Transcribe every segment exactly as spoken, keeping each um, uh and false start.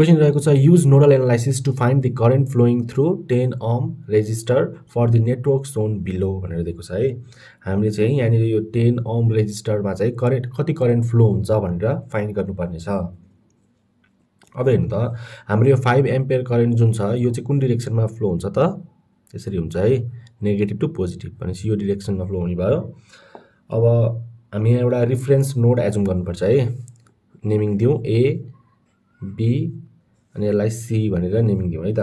Question रहेको छ use nodal analysis to find the current flowing through ten ohm resistor for the network shown below भनेर दिएको छ है। हामीले चाहिँ यहाँनिर यो टेन ओम रेजिस्टरमा चाहिँ करेन्ट कति करेन्ट फ्लो हुन्छ भनेर फाइन्ड गर्नुपर्ने छ। अब हेर्नु त हाम्रो यो फाइभ एम्पियर करेन्ट जुन छ यो चाहिँ कुन डिरेक्सनमा फ्लो हुन्छ त, त्यसरी हुन्छ है नेगेटिभ टु पोजिटिभ, भनेपछि यो डिरेक्सनमा फ्लो हुने भयो। अब हामी यहाँ एउटा रिफरेन्स नोड एज्युम गर्नुपर्छ है, नेमिङ दिउँ ए बी अनि यसलाई सी भनेर नेमिङ दिउँ है त।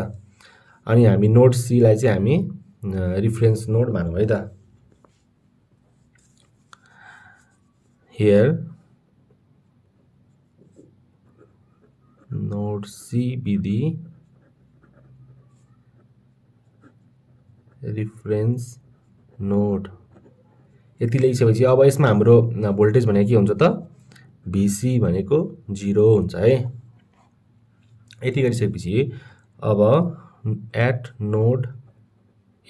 अनि हामी नोड सीलाई चाहिँ हामी रिफरेन्स नोड मानौँ है त। Here node C B D reference node. यति लेखिसकेपछि अब यसमा हाम्रो भोल्टेज भनेको के हुन्छ त, भिसी भनेको जीरो हुन्छ है। यति गरिसकेपछि अब एट नोड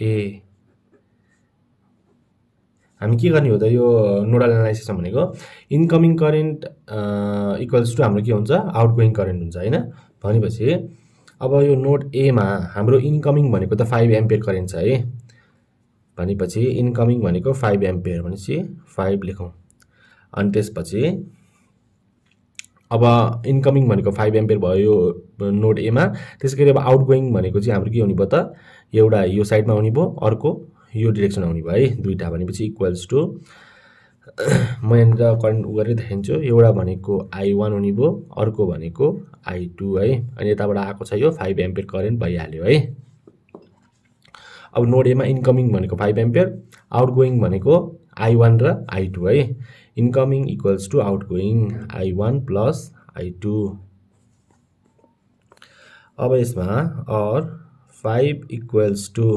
ए हामी के गर्ने हो त, यो नोडल एनालाइसिसमा भनेको इनकमिङ करेन्ट इक्वल्स टु हाम्रो के हुन्छ आउटगोइङ करेन्ट हुन्छ हैन। भनेपछि अब यो नोड ए मा हाम्रो इनकमिङ भनेको त फाइभ एम्पियर करेन्ट छ है, भनेपछि इनकमिङ भनेको फाइभ एम्पियर भनेपछि फाइभ लेखौँ। अनि त्यसपछि अब इनकमिङ भनेको फाइभ एम्पियर भयो यो नोड एमा, त्यसै गरी अब आउटगोइङ भनेको चाहिँ हाम्रो के हुने भयो त, एउटा यो साइडमा आउने भयो अर्को यो डिरेक्सन आउने भयो है, दुईवटा भनेपछि इक्वल्स टु म यहाँनिर करेन्ट उ गरेर देखाइदिन्छु। एउटा भनेको आई वान हुने भयो, अर्को भनेको आई टू है, अनि यताबाट आएको छ यो फाइभ एम्पियर करेन्ट भइहाल्यो है। अब नोड एमा इनकमिङ भनेको फाइभ एम्पियर, आउटगोइङ भनेको आई वान र आई टू है। Incoming equals to outgoing I one plus I two. अब यसमा अर फाइभ इक्वल्स टु,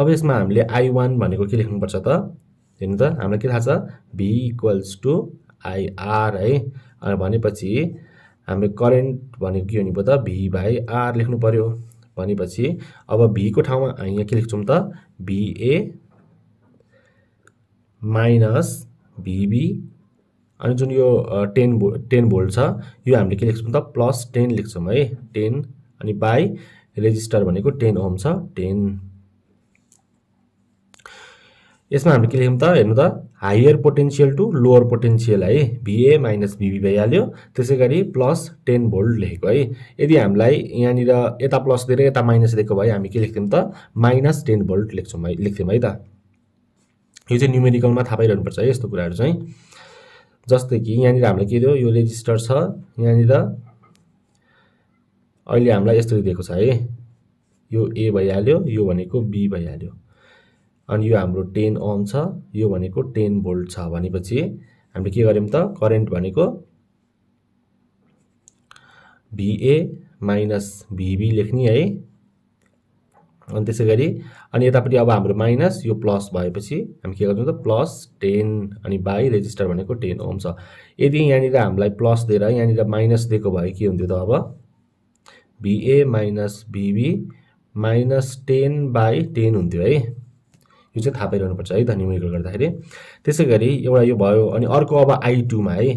अब यसमा हामीले आई वान भनेको के लेख्नुपर्छ त, हेर्नु त हामीलाई के थाहा छ भी इक्वल्स टु आइआर है। अनि भनेपछि हाम्रो करेन्ट भनेको के हुने भयो त भी बाई आर लेख्नु पऱ्यो। भनेपछि अब भी को ठाउँमा यहाँ के लेख्छौँ त भिए माइनस भिबी, अनि जुन यो टेन भो टेन भोल्ट छ यो हामीले के लेख्छौँ त प्लस टेन लेख्छौँ है, टेन अनि बाई रेजिस्टर भनेको टेन ओम छ टेन। यसमा हामीले के लेख्यौँ त, हेर्नु त higher potential to lower potential है, भिए माइनस भिबी भइहाल्यो। त्यसै गरी प्लस टेन भोल्ट लेखेको है। यदि हामीलाई यहाँनिर यता प्लस दिएर यता माइनस दिएको भए हामी के लेख्थ्यौँ त माइनस टेन भोल्ट लेख्छौँ है लेख्थ्यौँ है त। यो चाहिँ न्युमेरिकलमा थाहा पाइरहनुपर्छ है यस्तो कुराहरू चाहिँ। जस्तै कि यहाँनिर हामीलाई के दियो, यो रेजिस्टर छ यहाँनिर, अहिले हामीलाई यसरी दिएको छ है, यो ए भइहाल्यो यो भनेको बी भइहाल्यो, अनि यो हाम्रो टेन ओम छ यो भनेको टेन भोल्ट छ। भनेपछि हामीले के गर्यौँ त, करेन्ट भनेको भिए माइनस भिबी लेख्ने है। अनि त्यसै गरी अनि यतापट्टि अब हाम्रो माइनस यो प्लस भएपछि हामी के गर्छौँ त प्लस टेन अनि बाई रेजिस्टर भनेको टेन ओम छ। यदि यहाँनिर हामीलाई प्लस दिएर यहाँनिर माइनस दिएको भए के हुन्थ्यो त, अब VA minus VB minus ten by ten हुन्थ्यो है। यो चाहिँ थाहा पाइरहनुपर्छ है न्युमेरिकल गर्दाखेरि। त्यसै गरी एउटा यो भयो, अनि अर्को अब आई टूमा है,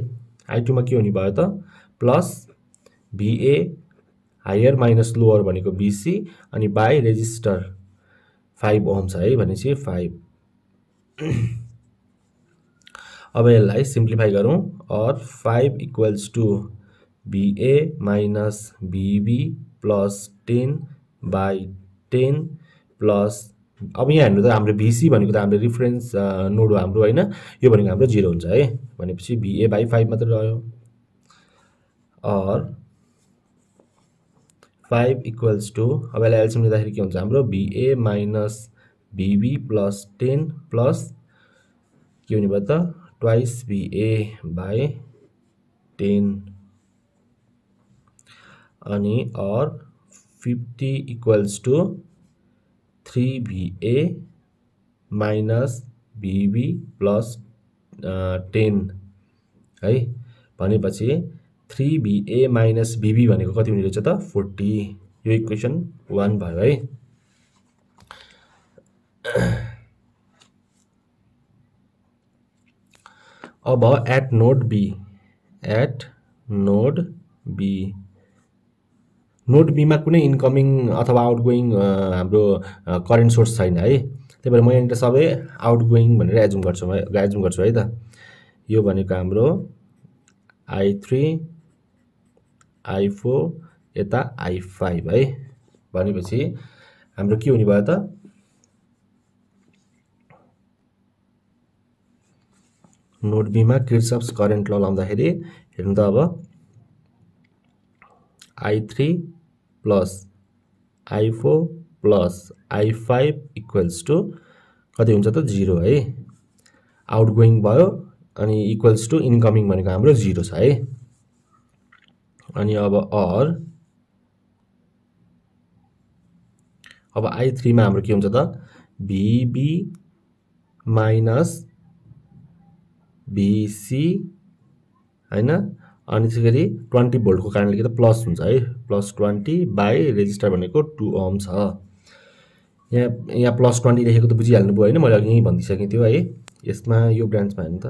आई टूमा के हुने भयो त plus VA higher minus lower भनेको बिसी अनि बाई रेजिस्टर फाइभ ओम छ है, भनेपछि फाइभ। अब यसलाई सिम्प्लिफाई गरौँ, or five equals to VA minus VB plus ten by ten plus. अब यहाँ हेर्नु त हाम्रो भिसी भनेको त हाम्रो रिफरेन्स नोड हो हाम्रो होइन, यो भनेको हाम्रो जिरो हुन्छ है। भनेपछि भिए बाई फाइभ मात्र रह्यो, अर फाइभ इक्वल्स टु अब यसलाई एलसिएम लिँदाखेरि के हुन्छ हाम्रो VA minus VB plus ten plus के हुने भयो त ट्वाइस भिए बाई टेन, अनि or fifty equals to three VA minus VB plus ten है। भनेपछि थ्री भिए माइनस भिबी भनेको कति हुने रहेछ त फोर्टी। यो इक्वेसन वान भयो है। अब at node B, at node B node B में कुनै इन्कमिङ अथवा आउटगोइङ हाम्रो करेन्ट सोर्स छैन है, त्यही भएर म यहाँ सबै आउटगोइङ भनेर एज्युम गर्छु एज्युम गर्छु है त। यो भनेको हाम्रो आई थ्री आई फोर यता आई फाइभ है, भनेपछि हाम्रो के हुने भयो त नोड बी में किर्चफ्स करेन्ट ल लाउँदाखेरि हेर्नु त अब I three plus I four plus I five equals to कति हुन्छ त जीरो है, आउटगोइङ भयो अनि इक्वल्स टू इनकमिङ भनेको हाम्रो जीरो छ है। अनि अब अर अब आई थ्री में हाम्रो के हुन्छ त बीबी माइनस बीसी हैन अनि त्यसैगरी ट्वेंटी भोल्ट को कारणले के प्लस हुन्छ है, प्लस ट्वेंटी बाई रेजिस्टर भनेको टू ओम छ। यहाँ यहाँ प्लस ट्वेंटी लेखेको त बुझिहाल्नु भयो हैन, मैले अघि यही भनिसकेँ त्यो है। यसमा यो ब्रान्चमा हैन त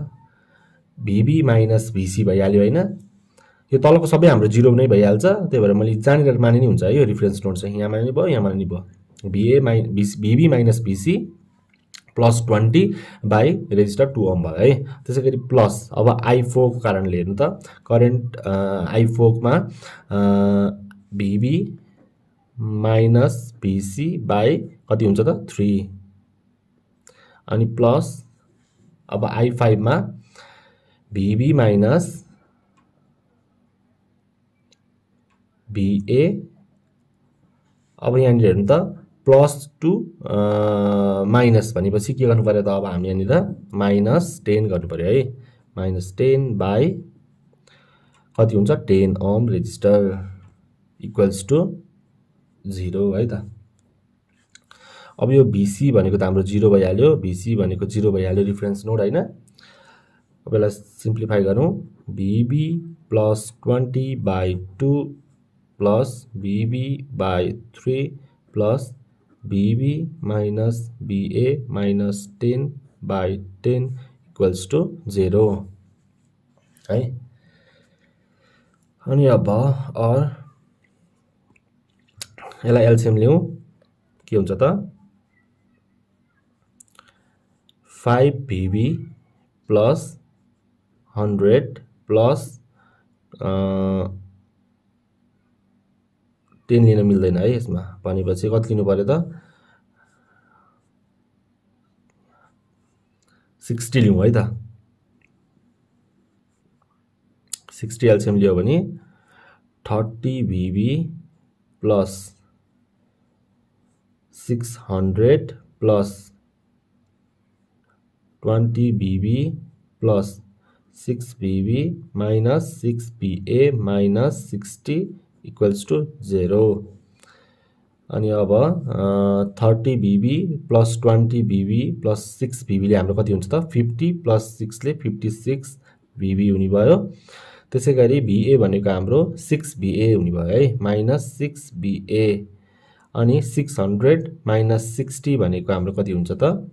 बीबी माइनस बीसी भइहाल्यो हैन, यो तलको सबै हाम्रो जीरो नै भइहाल्छ, त्यही भएर मैले जानेर माने नि हुन्छ है। यो रेफरेन्स नोड चाहिँ यहाँ माने भयो यहाँ माने भयो VA minus VB minus VC plus twenty by resistor two ohm भयो है। त्यसैगरी प्लस अब आई फोर को कारणले हेर्नु त करेन्ट आई फोर मा बीबी माइनस बीसी बाई कति हुन्छ त थ्री, अनि प्लस अब आई फाइव मा बीबी माइनस बीए अब यहाँ हेर्नु त प्लस टू माइनस भनेपछि के गर्नु पर्यो त अब हामी यहाँ माइनस टेन गर्नु पर्यो है, माइनस टेन बाई कति हुन्छ ten ohm resistor equals to zero है त। अब यो बीसी भनेको त हाम्रो जीरो भइहाल्यो, बीसी भनेको जीरो भइहाल्यो रिफरेन्स नोड हैन। अब यसलाई सिम्प्लिफाई गरौँ VB plus twenty by two plus VB by three plus VB minus VA minus ten by ten equals to zero है। अनि अब और यसलाई एलसीएम लियौं के हुन्छ त five VB plus hundred plus ten लिन मिल्दैन है यसमा, भनेपछि कति लिनु पर्यो त सिक्सटी लिउँ है त। सिक्सटी एलसीएम लियो भने thirty VB plus six hundred plus twenty VB plus six VB minus six VA minus sixty equals to zero. अनि अब thirty VB plus twenty VB plus six बीबीले हाम्रो कति हुन्छ त फिफ्टी प्लस सिक्सले फिफ्टी सिक्स बीबी हुने भयो। त्यसैगरी बीए भनेको हाम्रो सिक्स बीए हुने भयो है, माइनस सिक्स बीए अनि सिक्स हंड्रेड माइनस सिक्सटी भनेको हाम्रो कति हुन्छ त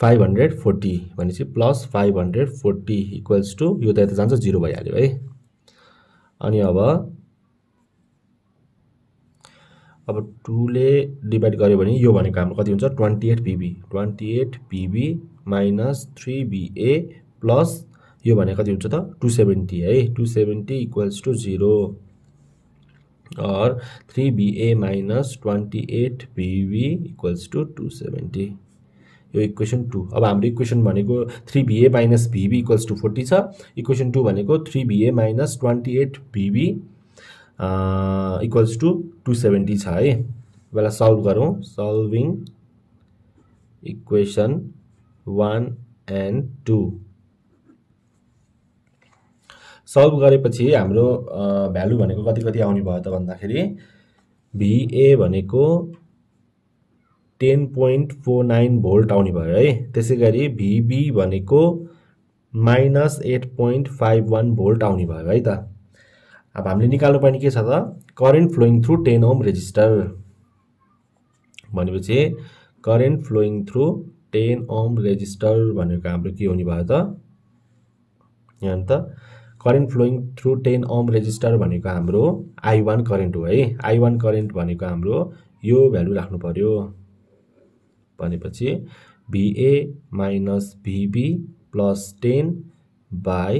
फाइव हंड्रेड फोर्टी, भनेपछि plus five hundred forty equals to यो त यता जान्छ जीरो भइहाल्यो है। अनि अब अब टू ले डिवाइड गर्यो भने यो भनेको हाम्रो कति हुन्छ twenty eight VB, twenty eight VB minus three VA plus यो भनेको कति हुन्छ त टू सेवेन्टी है, two seventy equals to zero. और three VA minus twenty eight VB equals to two seventy, यो इक्वेसन टू। अब हाम्रो इक्वेसन भनेको three VA minus VB equals to forty छ, इक्वेसन टू भनेको three VA minus twenty eight VB equals to two seventy छ है। बेला solve गरौँ, solving equation one and two. Solve गरेपछि हाम्रो भ्यालु भनेको कति कति आउने भयो त भन्दाखेरि बीए भनेको ten point four nine volt आने भयो है, त्यसैगरी बीबी भनेको minus eight point five one volt आने भयो है त। अब हामीले निकाल्नुपर्ने के छ त current flowing through ten ohm resistor, भनेपछि current flowing through ten ohm resistor भनेको हाम्रो के हुने भयो त यहाँ त current flowing through ten ohm resistor भनेको हाम्रो आई वन करेन्ट हो है। आई वन करेन्ट भनेको हाम्रो यो भ्यालु राख्नु पर्यो। भनेपछि VA minus VB plus ten by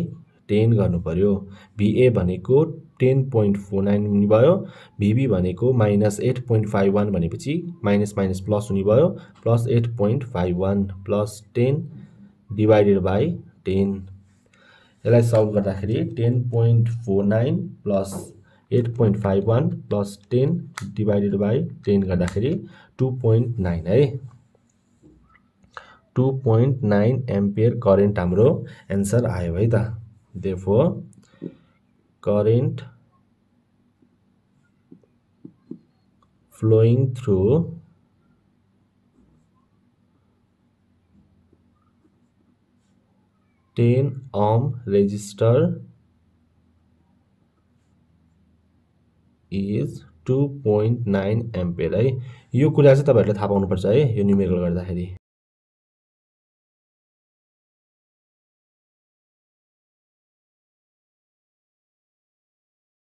ten गर्नु पर्यो। भिए भनेको टेन पॉइंट फोर नाइन हुने भयो, भिबी भनेको minus eight point five one भनेपछि माइनस माइनस प्लस हुने भयो, plus eight point five one plus ten divided by ten. यसलाई सल्भ गर्दाखेरि ten point four nine plus eight point five one plus ten divided by ten गर्दाखेरि two point nine है। Two point nine ampere current हाम्रो answer आयो है त। Therefore current flowing through ten ohm resistor is two point nine ampere है। यो कुरा चाहिँ तपाईहरुले थाहा पाउनु पर्छ है, यो न्यूमेरिकल गर्दाखेरि।